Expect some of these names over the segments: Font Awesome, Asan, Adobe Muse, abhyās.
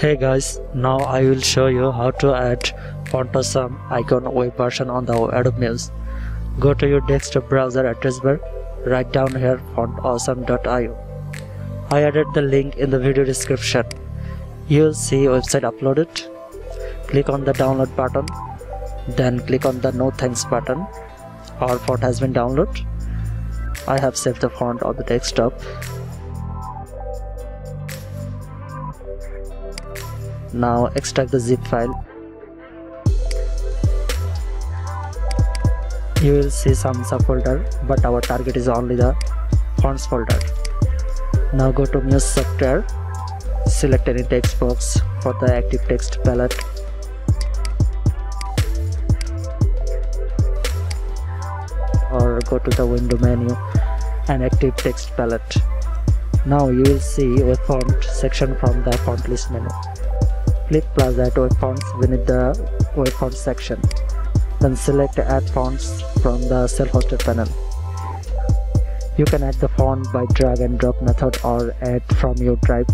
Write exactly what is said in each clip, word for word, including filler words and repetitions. Hey guys, now I will show you how to add Font Awesome icon web version on the Adobe Muse. Go to your desktop browser address bar, write down here font awesome dot i o. I added the link in the video description. You'll see website uploaded. Click on the download button, then click on the no thanks button. Our font has been downloaded. I have saved the font on the desktop. Now extract the zip file. You will see some subfolder, but our target is only the fonts folder. Now go to Muse software, select any text box for the active text palette. Or go to the window menu and active text palette. Now you will see a font section from the font list menu. Click plus add web fonts beneath the web font section. Then select add fonts from the self-hosted panel. You can add the font by drag and drop method or add from your drive.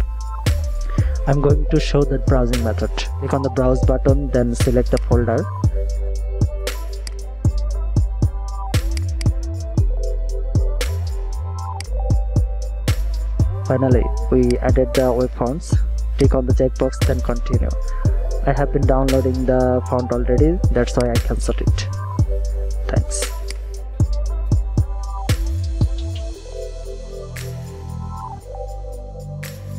I'm going to show the browsing method. Click on the browse button, then select the folder. Finally, we added the web fonts. Click on the checkbox, then continue. I have been downloading the font already, that's why I cancelled it. Thanks.